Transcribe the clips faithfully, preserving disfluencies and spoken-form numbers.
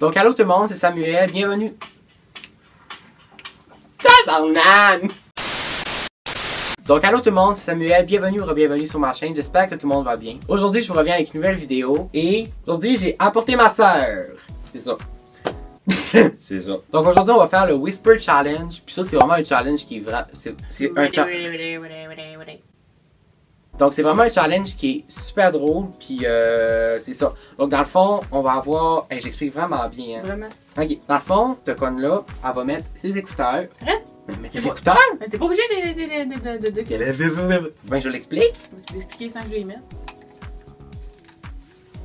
Donc, allô tout le monde, c'est Samuel, bienvenue. Tabarnane! Donc, allô tout le monde, c'est Samuel, bienvenue ou re-bienvenue sur ma chaîne, j'espère que tout le monde va bien. Aujourd'hui, je vous reviens avec une nouvelle vidéo et aujourd'hui, j'ai apporté ma sœur. C'est ça. C'est ça. Donc, aujourd'hui, on va faire le Whisper Challenge. Puis ça, c'est vraiment un challenge qui est vrai. C'est un challenge. Donc c'est vraiment un challenge qui est super drôle, puis euh, c'est ça. Donc dans le fond, on va avoir... Hey, j'explique vraiment bien. Hein? Vraiment? Ok, dans le fond, ta conne là, elle va mettre ses écouteurs. Hein? Mais tes écouteurs? Mais t'es pas obligé de... de, de, de, de... Ben je l'explique. Tu peux l'expliquer sans que je les mette.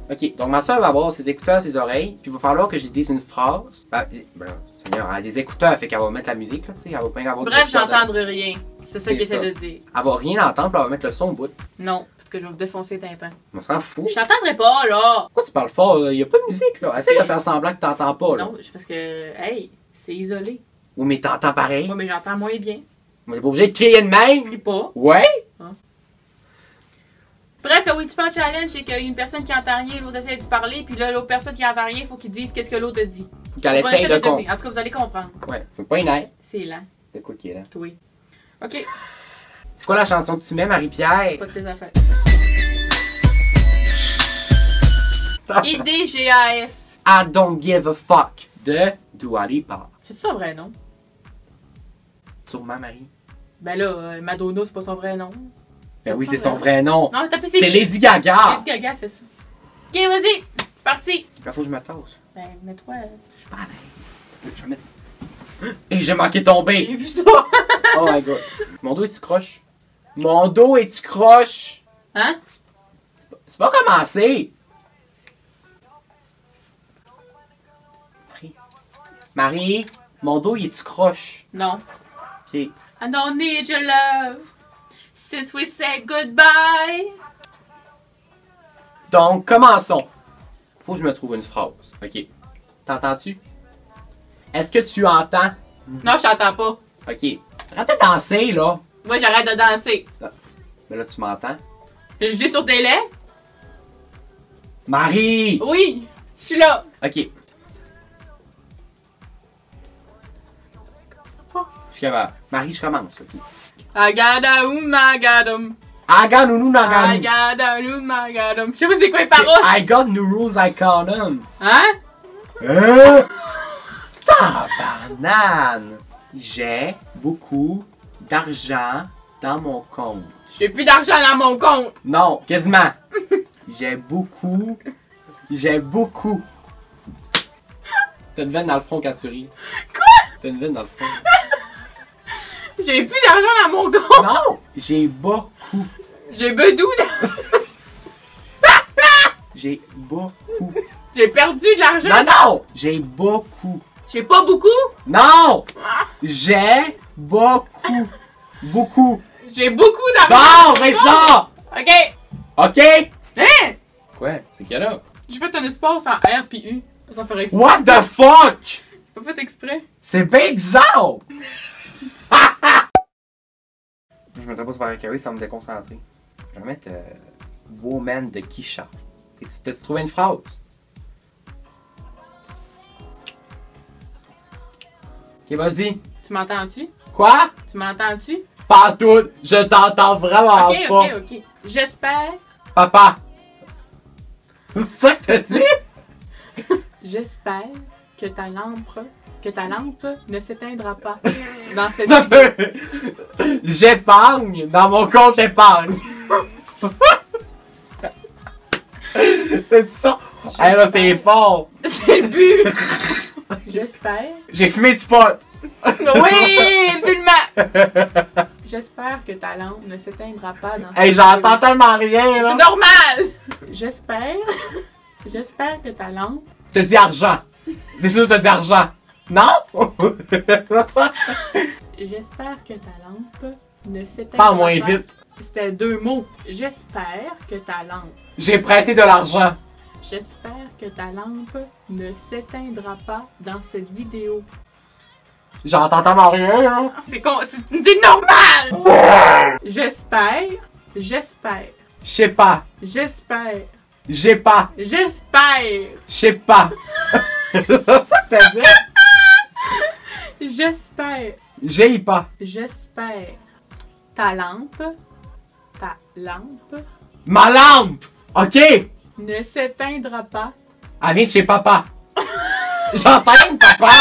Ok, donc ma soeur va avoir ses écouteurs, ses oreilles, puis il va falloir que je dise une phrase. Ben, ben Seigneur, elle a des écouteurs, fait qu'elle va mettre la musique, là, tu sais, elle va pas avoir... Bref, j'entendrai rien. C'est ça qu'il essaie de dire. Elle va rien entendre, puis elle va mettre le son au bout. Non, parce que je vais vous défoncer les tympans. On s'en fout. Je t'entendrai pas, là. Pourquoi tu parles fort, là? Il y a pas de musique, là. Essaye de faire semblant que t'entends pas, là. Non, parce que, hey, c'est isolé. Oui, mais t'entends pareil. Oui, mais j'entends moins bien. Mais t'es pas obligé de crier de même. N'oublie pas. Ouais? Hein? Bref, le Whisper Challenge, c'est qu'il y a une personne qui entend rien, l'autre essaie de parler, puis là, l'autre personne qui entend rien, il faut qu'il dise qu'est-ce que l'autre a dit. Faut qu'elle essaye de comprendre. En tout cas, vous allez comprendre. Ouais. Faut pas une aide. C'est lent. C'est quoi qui est lent? Oui. Ok. C'est quoi la chanson que tu mets, Marie-Pierre? Pas de tes affaires. I D G A F I don't give a fuck de Dua Lipa. C'est ça vrai nom? Sûrement, Marie. Ben là, Madonna, c'est pas son vrai nom. Ben oui, c'est son vrai nom. Non, t'as c'est Lady Gaga. Lady Gaga, c'est ça. Ok, vas-y, c'est parti. Il faut que je me tasse. Ben, mets-toi. Je suis pas à l'aise. Je vais mettre. Et j'ai manqué tomber. J'ai vu ça. Oh my god. Mon dos est-tu croche? Mon dos est-tu croche? Hein? C'est pas, pas commencé. Marie. Marie, mon dos est-tu croche? Non. Ok. I don't need your love. Since we said goodbye. Donc, commençons. Faut que je me trouve une phrase. Ok. T'entends-tu? Est-ce que tu entends? Non, je t'entends pas. Ok. Arrête de danser, là. Moi, j'arrête de danser. Ah. Mais là, tu m'entends? Je l'ai sur tes lèvres. Marie! Oui, je suis là. Ok. Je suis capable. Marie, je commence. Ok. Agadaum, agadum. Aganounou, naganum. Agadaum, agadum. Je sais pas c'est quoi les paroles. I got new rules, I call them. Hein? Euh? Tabarnane! J'ai beaucoup d'argent dans mon compte. J'ai plus d'argent dans mon compte! Non, quasiment! J'ai beaucoup. J'ai beaucoup. T'as une veine dans le front quand tu ris. Quoi? T'as une veine dans le front. J'ai plus d'argent dans mon compte! Non! J'ai beaucoup. J'ai bedou dans. J'ai beaucoup. J'ai perdu de l'argent! Non, non! J'ai beaucoup. J'ai pas beaucoup? Non! Ah. J'ai beaucoup. Beaucoup. J'ai beaucoup d'argent. Bon, c'est ça! Ok. Ok. Hein? Quoi? C'est qu'il y a là? J'ai fait un espace en R puis U. Ça ferait exprès. What the fuck? J'ai fait exprès. C'est bien bizarre! Je mettrais pas ce barricade, oui, ça va me déconcentrer. Je vais mettre euh, Woman de Kisha. T'as-tu trouvé une phrase? Ok, vas-y. Tu m'entends-tu? Quoi? Tu m'entends-tu? Pas tout. Je t'entends vraiment okay, pas. Ok, ok, ok. J'espère. Papa. C'est ça que t'as dit? J'espère que ta lampe, que ta lampe ne s'éteindra pas dans cette nuit. J'épargne dans mon compte épargne. C'est ça. Hey, là, c'est fort. C'est le but. J'espère. J'ai fumé du pot! Oui, absolument! J'espère que ta lampe ne s'éteindra pas dans. Hey, j'entends tellement rien, là! C'est normal! J'espère. J'espère que ta lampe. Je te dis argent! C'est sûr que je te dis argent! Non? J'espère que ta lampe ne s'éteindra pas. Pas moins vite! C'était deux mots. J'espère que ta lampe. J'ai prêté de l'argent! J'espère que ta lampe ne s'éteindra pas dans cette vidéo. J'entends tellement rien, hein? C'est con, c'est normal! J'espère, j'espère. Je sais pas. J'espère. J'ai pas. J'espère. Je sais pas. C'est ça que t'as dit? J'espère. J'ai pas. J'espère. Ta lampe. Ta lampe. Ma lampe! OK! Ne s'éteindra pas. Elle vient de chez papa. J'entends papa!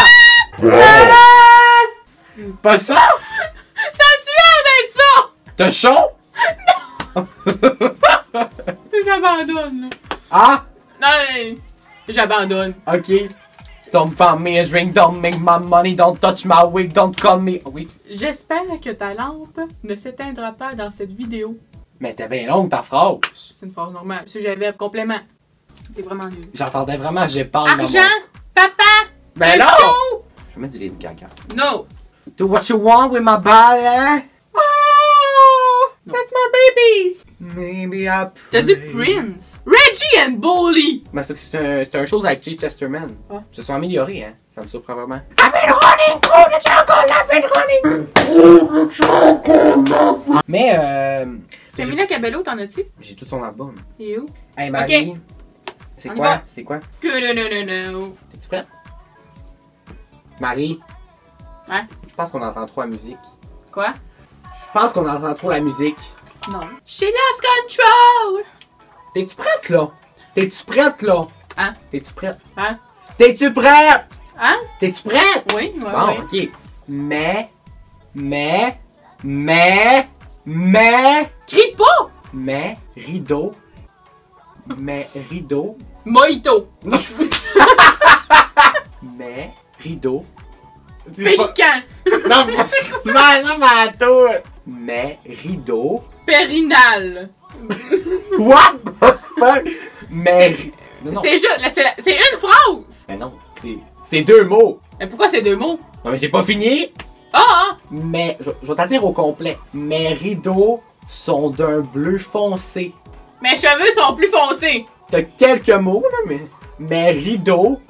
Wow. Pas ça? Ça a-tu l'air d'être ça? T'as chaud? Non! J'abandonne. Ah? Non, j'abandonne. OK. Don't buy me a drink, don't make my money, don't touch my wig, don't call me... Oui. J'espère que ta lampe ne s'éteindra pas dans cette vidéo. Mais t'es bien longue ta phrase. C'est une phrase normale. Si j'avais un complément. T'es vraiment nul. J'entendais vraiment, j'ai parlé. Argent! Papa! Ben non! Show. Je vais mettre du Lady Gaga. No! Do what you want with my body. Oh! No. That's my baby! Maybe I pray. T'as dit Prince! Reggie and Bully! Mais c'est un, c'est un chose avec Jay Chesterman. Ah. Ils se sont améliorés, hein? Ça me surprend vraiment. I've been running through the jungle, I've been running through the jungle. Mais euh... T'as Mila Cabello, t'en as-tu? J'ai tout son album. Et où? Hey Marie! Okay. C'est quoi? C'est quoi? Non, non, non, non. T'es-tu prête? Marie? Hein? Je pense qu'on entend trop la musique. Quoi? Je pense qu'on entend trop la musique. Non. She loves control! T'es-tu prête là? T'es-tu prête là? Hein? T'es-tu prête? Hein? T'es-tu prête? Hein? T'es-tu prête? Oui, oui. Bon, OK. Mais, mais, mais, mais... Crie pas! Mais, rideau, mais, rideau... Mojito! Mais, rideau... Pélican! Non, non, non, mais attends! Mais, rideau... Périnal! What the fuck? Mais... C'est juste, c'est une phrase! Mais non, c'est deux mots! Mais pourquoi c'est deux mots? Non mais j'ai pas fini! Ah! Mais, je, je vais t'en dire au complet. Mes rideaux sont d'un bleu foncé. Mes cheveux sont plus foncés. T'as quelques mots, là, mais... Mes rideaux...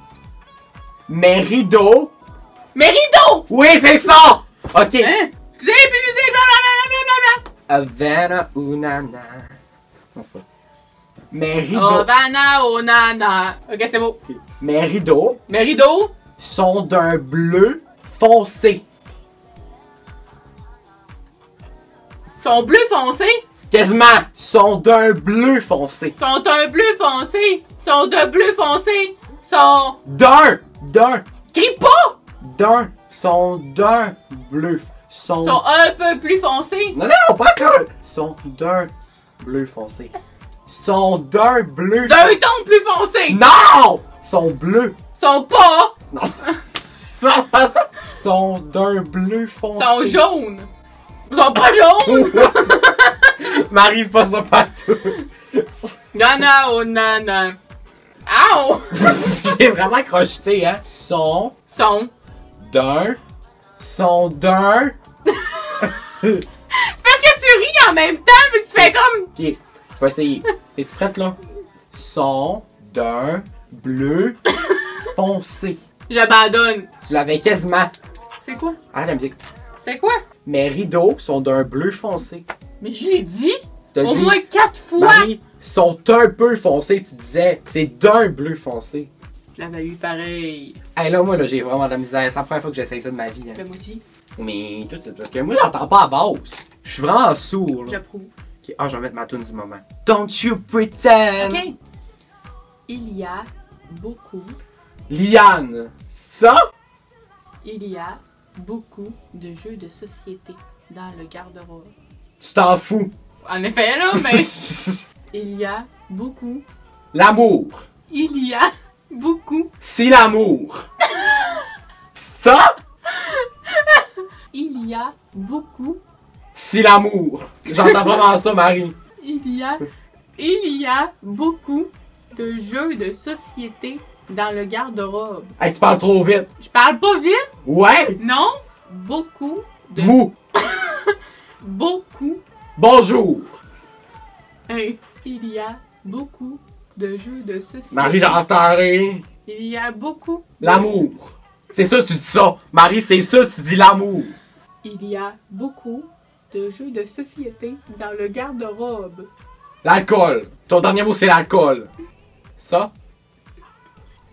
Mes rideaux... Mes rideaux! Oui, c'est ça! OK. Hein? Excusez, puis musique, blablabla, blablabla. Havana, unana... Non, c'est pas... Mes rideaux... Havana, unana... OK, c'est beau. Okay. Mes rideaux... Mes rideaux... sont d'un bleu foncé. Sont bleu foncé? Quasiment! Sont d'un bleu foncé. Sont d'un bleu foncé. Sont d'un bleu foncé. Sont... D'un! D'un! Crie pas! D'un! Sont d'un bleu... Sont... Sont un peu plus foncés. Non, non, pas que! Sont d'un bleu foncé. Sont d'un bleu... D'un ton plus foncé! Non! Sont bleus. Sont pas! Non! Sont pas ça! Sont d'un bleu foncé. Sont jaunes. Ils sont pas jaunes! Marie, c'est pas ça partout! Nana, oh nana! Ow! J'ai vraiment crocheté, hein? Son. Son. D'un. Son d'un. C'est parce que tu ris en même temps, mais tu fais comme. Ok, je vais essayer. T'es-tu prête là? Son d'un bleu foncé. J'abandonne. Tu l'avais quasiment. C'est quoi? Arrête la musique. C'est quoi? Mes rideaux sont d'un bleu foncé. Mais je l'ai dit au moins quatre fois. Marie, sont un peu foncés, tu disais. C'est d'un bleu foncé. Je l'avais eu pareil. Hey, là, moi, là, j'ai vraiment de la misère. C'est la première fois que j'essaye ça de ma vie. Hein. Ben, moi aussi. Mais tout c'est parce que moi, j'entends pas à base. Je suis vraiment sourd. J'approuve. Okay. Ah, je vais mettre ma tune du moment. Don't you pretend. OK. Il y a beaucoup. Liane. Ça? Il y a beaucoup de jeux de société dans le garde-robe. Tu t'en fous! En effet, là, mais... Il y a beaucoup... L'amour! Il y a beaucoup... C'est l'amour! Ça? Il y a beaucoup... C'est l'amour! J'entends vraiment ça, Marie! Il y a... Il y a beaucoup de jeux de société dans le garde-robe. Hey, tu parles trop vite! Je parle pas vite? Ouais! Non! Beaucoup de... Mou! Beaucoup. Bonjour. Hey. Il y a beaucoup de jeux de société. Marie, j'entends rien. Il y a beaucoup. L'amour. De... C'est sûr que tu dis ça. Marie, c'est sûr que tu dis l'amour. Il y a beaucoup de jeux de société dans le garde-robe. L'alcool. Ton dernier mot, c'est l'alcool. Ça?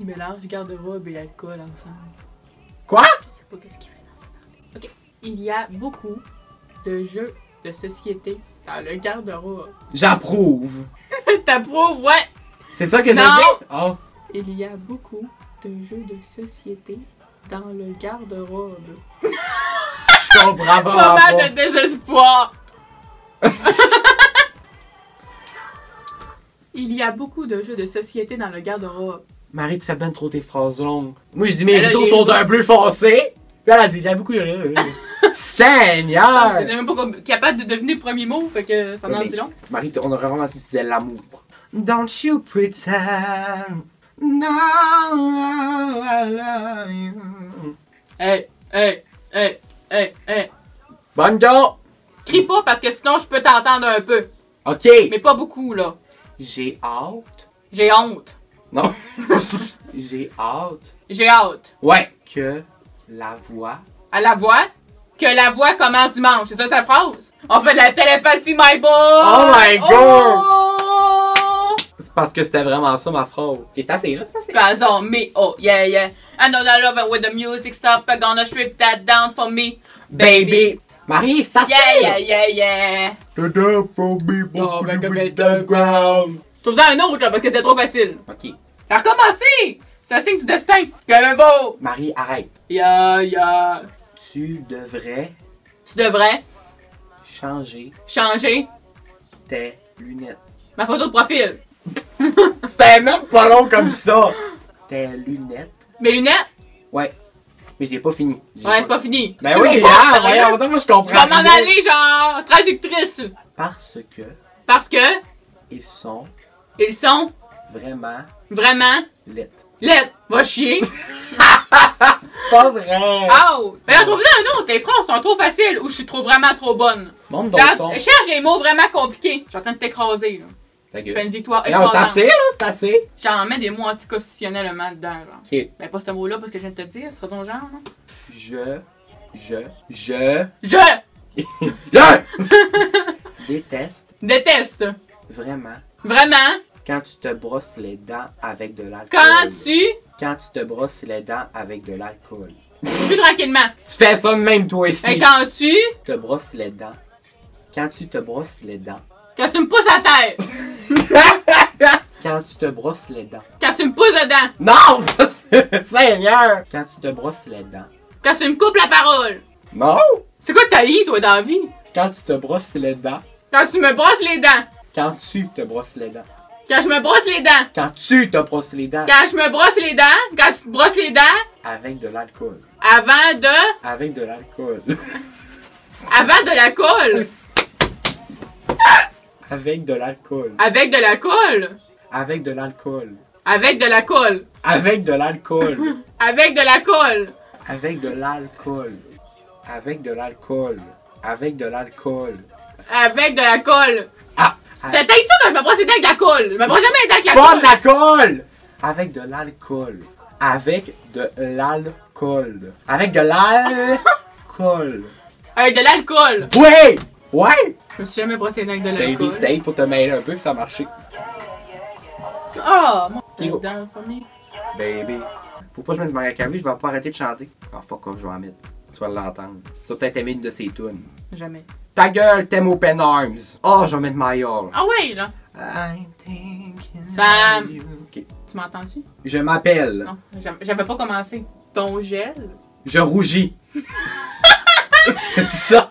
Ils mélangent garde-robe et alcool ensemble. Quoi? Je sais pas qu'est-ce qu'il fait dans sa partie. Ok. Il y a beaucoup de jeux de société dans le garde-robe. J'approuve. T'approuves, ouais. C'est ça que t'as dit? Oh. Il y a beaucoup de jeux de société dans le garde-robe. Je comprends pas. Moment de désespoir. Il y a beaucoup de jeux de société dans le garde-robe. Marie, tu fais bien trop tes phrases longues. Moi, je dis mes rideaux sont d'un bleu foncé. Puis elle a dit, il y a beaucoup de... Seigneur! T'es même pas capable de deviner le premier mot, fait que ça en dit long. Marie, on aurait vraiment dit que tu disais l'amour. Don't you pretend. No, I love you. Hey, hey, hey, hey, hey. Bonjour! Crie pas parce que sinon je peux t'entendre un peu. Ok. Mais pas beaucoup, là. J'ai hâte. J'ai honte. Non. J'ai hâte. J'ai hâte. Ouais. Que la voix. À la voix? Que la voix commence dimanche. C'est ça ta phrase? On fait de la télépathie, my boy! Oh my god! Oh! C'est parce que c'était vraiment ça ma phrase. Et c'est assez là, ça c'est raison, mais oh, yeah, yeah. I know that love and when the music stops, I'm gonna strip that down for me, baby. Baby. Marie, c'est assez! Yeah, yeah, yeah, yeah! The down for me, oh, baby, baby, the ground. Trouve-en un autre, là, parce que c'était trop facile. Ok. T'as recommencé! C'est un signe du destin. Que beau! Marie, arrête. Yeah, yeah. Tu devrais... Tu devrais... Changer... Changer... Tes lunettes. Ma photo de profil. C'était même pas long comme ça. Tes lunettes. Mes lunettes? Ouais. Mais j'ai pas fini. Ouais, c'est pas... pas fini. Ben oui, oui ah, ouais, en même temps, moi je comprends. Je vais m'en aller genre traductrice. Parce que... Parce que... Ils sont... Ils sont... Vraiment... Vraiment... Lit. Lit. Va chier. Pas vrai! Oh! Mais là, trouve-le un autre! Tes phrases sont trop faciles ou je suis trop vraiment trop bonne. Monte dans le son. Je cherche des mots vraiment compliqués. Je suis en train de t'écraser, là. Ta gueule. Je fais une victoire extraordinaire. Non, c'est assez, là, c'est assez. J'en mets des mots anticonstitutionnellement dedans, genre. Ok. Ben, pas ce mot-là parce que je viens de te dire, ce serait ton genre, non? Je. Je. Je. Je! Je! Déteste. Déteste. Vraiment. Vraiment. Quand tu te brosses les dents avec de l'alcool. Quand tu... Quand tu te brosses les dents avec de l'alcool. Plus tranquillement. Tu fais ça de même toi ici. Et quand tu... Te brosses les dents. Quand tu te brosses les dents. Quand tu me pousses la tête. Quand tu te brosses les dents. Quand tu me pousses les dents. Non! Seigneur! Quand tu te brosses les dents. Quand tu me coupes la parole. Non! C'est quoi que t'as eu toi dans la vie? Quand tu te brosses les dents. Quand tu me brosses les dents. Quand tu te brosses les dents. Quand je me brosse les dents. Quand tu te brosses les dents. Quand je me brosse les dents. Quand tu te brosses les dents. Avec de l'alcool. Avant de. Avec de l'alcool. Avant de l'alcool. Avec de l'alcool. Avec de l'alcool. Avec de l'alcool. Avec de l'alcool. Avec de l'alcool. Avec de l'alcool. Avec de l'alcool. Avec de l'alcool. Avec de l'alcool. Avec de l'alcool. Ah. T'as dit ça quand je me brosse les dents avec de la colle! Je me brosse jamais les dents avec la colle! Pas de la colle! Avec de l'alcool. Avec de l'alcool. Avec de l'alcool. Avec de l'alcool! Ouais! Ouais! Je me suis jamais brossé les dents avec de l'alcool. Baby, c'est pour te mêler un peu que ça a marché. Oh! Mon dents famille. Baby. Faut pas que je mette du Maria Carey, je vais pas arrêter de chanter. Ah oh, fuck off, je vais en mettre. Tu vas l'entendre. Tu vas peut-être aimer une de ses tunes. Jamais. Ta gueule, t'aimes Open Arms. Oh, je vais mettre My All. Ah ouais, là. Sam. Okay. Tu m'as entendu? Je m'appelle. Non, j'avais pas commencé. Ton gel. Je rougis. T'as dit ça?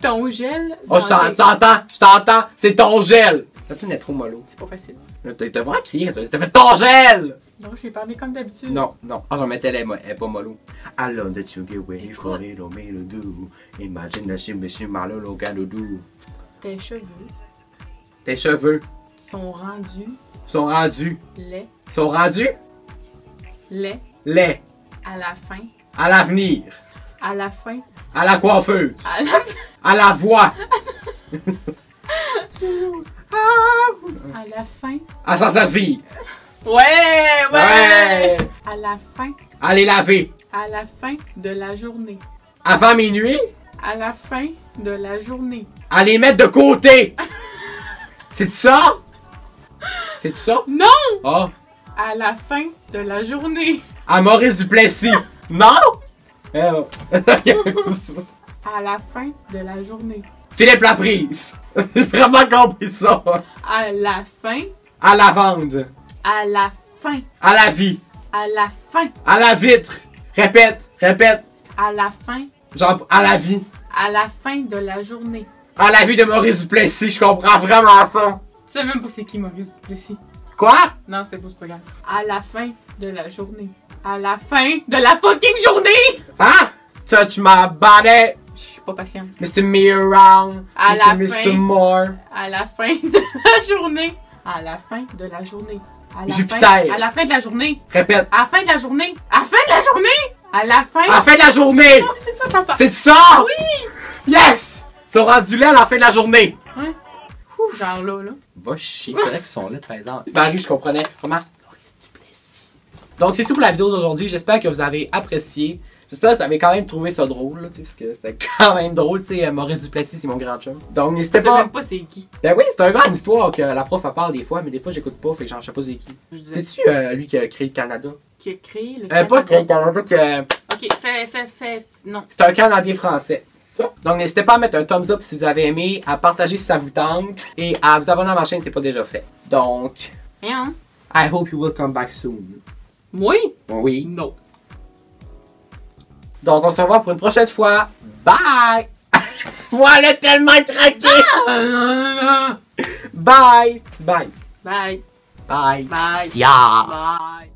Ton, ton gel. Oh, je t'entends, je t'entends. C'est ton gel. La tune est trop mollo. C'est pas facile. T'as vraiment crié, t'as fait ton gel! Non, je vais parler comme d'habitude. Non, non. Ah, oh, j'en mettais les mots, elle est pas mollo. I love that you get away from it, oh, me do. Imagine that she miss you, my little girl, do. Tes cheveux. Tes cheveux. Sont rendus. Sont rendus. Les. Sont rendus. Les. Les. À la fin. À l'avenir. À la fin. À la coiffeuse. À la fin. À la voix. À la fin. À sa servir. Ouais, ouais, ouais. À la fin. À les laver. À la fin de la journée. Avant minuit. À la fin de la journée. À les mettre de côté. C'est ça? C'est ça? Non. Oh. à la fin de la journée. À Maurice Duplessis. Non? Euh... à la fin de la journée. Philippe Laprise. J'ai vraiment compris ça. À la fin. À la vente. À la fin. À la vie. À la fin. À la vitre. Répète, répète. À la fin. Genre, à la vie. À la fin de la journée. À la vie de Maurice Duplessis, je comprends vraiment ça. Tu sais même pas c'est qui Maurice Duplessis. Quoi? Non, c'est pas, c'est pas grave. À la fin de la journée. À la fin de la fucking journée! Hein? Touch my body! Je suis pas patiente. Mister me around. À la fin. More. À la fin de la journée. À la fin de la journée. À la Jupiter. Fin, à la fin de la journée. Répète. À la fin de la journée. À la fin de la journée. À la fin. À la fin de la journée. Oh, c'est ça, papa. C'est ça. Oui. Yes. Ils sont rendus là à la fin de la journée. Hein? Ouh, genre là, là. Va chier. C'est vrai qu'ils sont là, par exemple. Marie, je comprenais. Comment? Maurice Duplessis. Donc, c'est tout pour la vidéo d'aujourd'hui. J'espère que vous avez apprécié. J'espère que vous avez quand même trouvé ça drôle, là, parce que c'était quand même drôle, tu sais, Maurice Duplessis, c'est mon grand chum. Donc, n'hésitez pas. Je sais même pas c'est qui. Ben oui, c'est un grand histoire que la prof a parle des fois, mais des fois j'écoute pas, fait que j'en sais pas c'est qui. C'est-tu euh, lui qui a créé le Canada? Qui a créé le euh, Canada? Pas créé le Canada, qui a... Ok, fait, fait, fait, non. C'est un Canadien français. Ça. Donc, n'hésitez pas à mettre un thumbs up si vous avez aimé, à partager si ça vous tente, et à vous abonner à ma chaîne si c'est pas déjà fait. Donc... Rien. I hope you will come back soon. Oui? Oui. Non. Donc, on se revoit pour une prochaine fois. Bye! Voilà, tellement craqué! Bye! Bye! Bye! Bye! Bye! Yeah! Bye!